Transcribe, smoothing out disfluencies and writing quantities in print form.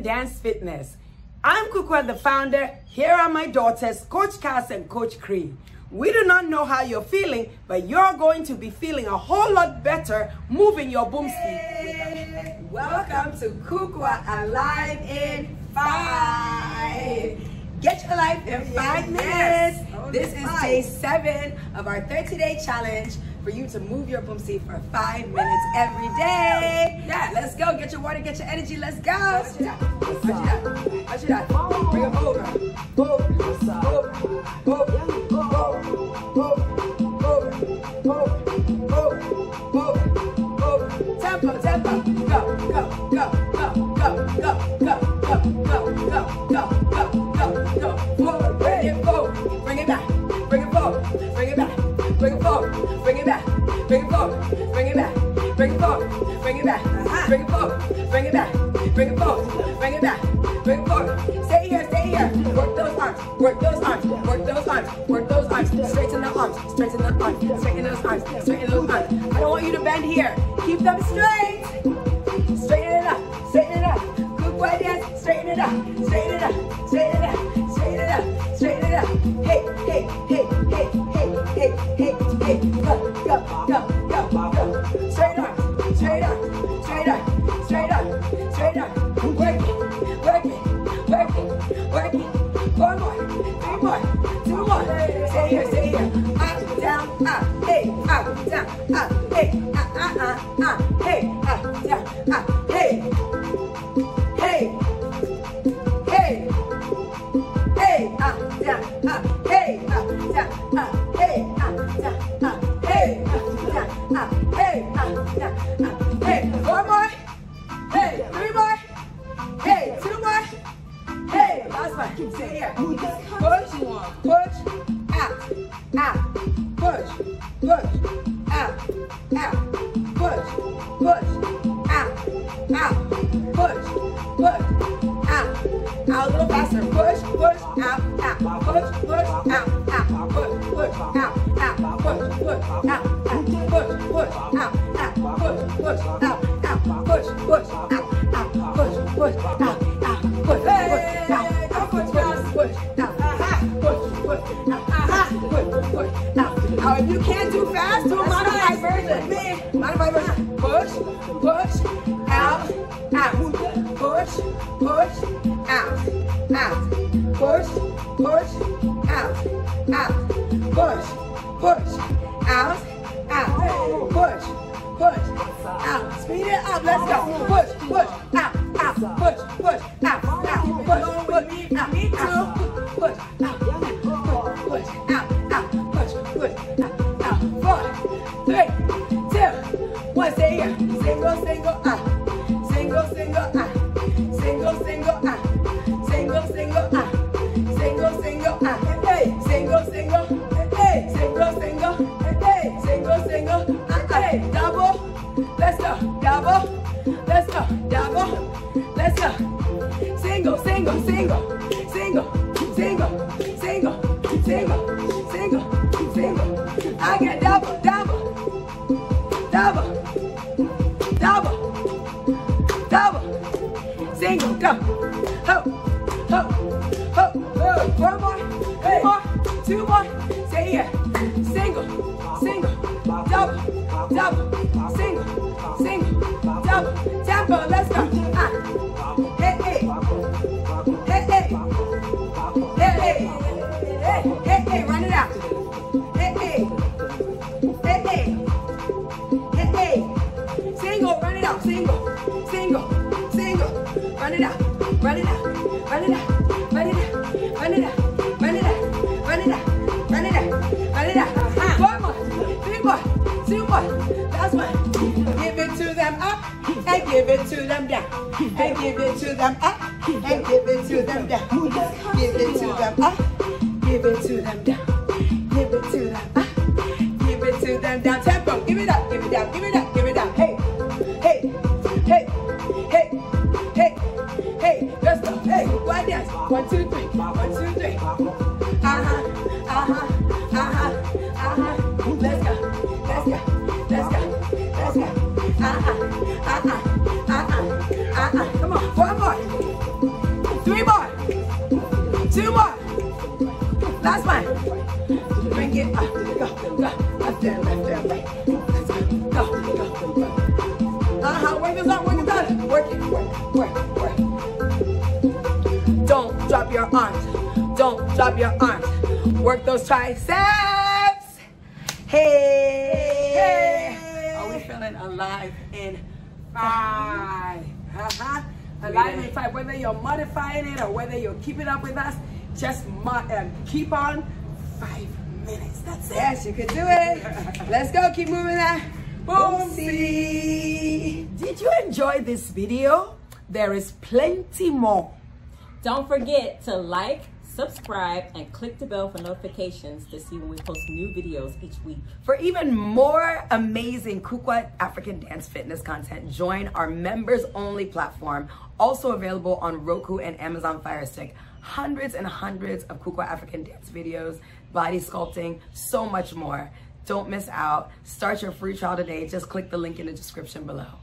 and dance fitness. I'm Kukuwa, the founder. Here are my daughters, Coach Cass and Coach Cree. We do not know how you're feeling, but you're going to be feeling a whole lot better moving your boomski. Hey, welcome to Kukuwa Alive in 5. Get your life in 5 minutes. Yes. This is day 7 of our 30-day challenge for you to move your boomski for 5 minutes every day. Yeah, let's go. Get your water, get your energy. Let's go. Bring it over. Tempo, tempo. Go, go, go, go, go, go, go, go, go, go, go. Bring it forward, bring it back, bring it forward, bring it back, bring it forward, bring it back, bring it forward, bring it back, bring it forward. Stay here, stay here. Work those arms, work those arms, work those arms, work those arms. Straighten the arms, straighten the arms, straighten those arms, straighten those arms. I don't want you to bend here. Keep them straight. Straighten it up, straighten it up. Kukuwa dance, straighten it up, straighten it up, straighten it up, straighten it up, straighten it up. Hey, hey, hey, hey, hey, hey, hey, hey, hey. If you can't do fast, do a modified version. Modified version. Push, push, out, out. Push, push, out, out. Push, push, out, out. Push, push, out, out. Push, push, out. Speed it up. Let's go. Push, push, out, out. Push, push, out, out. Push, push, out, out. Push, out, out. Push, out. Single, single, single, single, single, single, single, single, single, single, hey, single, single, hey, single, single, hey, single, single, hey, double, let's go, double, let's go, double, let's go, single, single, single, single, single, single, single, single, single, I get double, double, double. Double, double, single, go, ho, ho, ho, ho. One more, hey. Two more, stay here, single, single, double, double, single, single, double, tempo, let's go, hey, hey, hey, hey, hey, hey, hey, hey, hey, run it out, hey, hey, hey, hey, hey, hey. Single, run it out, single, single, single, run it out, run it out, run it out, run it out, run it out, run it out, run it out, run it out, run it out. One more, 3 more, 2 more, that's one. Give it to them up, and give it to them down, and give it to them up, and give it to them down, give it to them up, give it to them down, give it to them up, give it to them down. Tempo, give it up, give it down, give it up, give it down. Hey. One, two, three, 1, 2, 3. Let's go, let's go, let's go, let's go. Come on, 4 more. Last one. Bring it up. Go, go. Left hand, left hand. Let's go. Go, go, go. Work this out, work this out. Work it, work, work, work. Don't drop your arms. Don't drop your arms. Work those triceps. Hey. Hey. Are we feeling alive in 5? Uh-huh. Alive in 5. Whether you're modifying it or whether you're keeping up with us, just keep on 5 minutes. That's it. Yes, you can do it. Let's go. Keep moving that. Boomsie. Did you enjoy this video? There is plenty more. Don't forget to like, subscribe, and click the bell for notifications to see when we post new videos each week. For even more amazing Kukuwa African dance fitness content, join our members-only platform, also available on Roku and Amazon Fire Stick. Hundreds and hundreds of Kukuwa African dance videos, body sculpting, so much more. Don't miss out. Start your free trial today. Just click the link in the description below.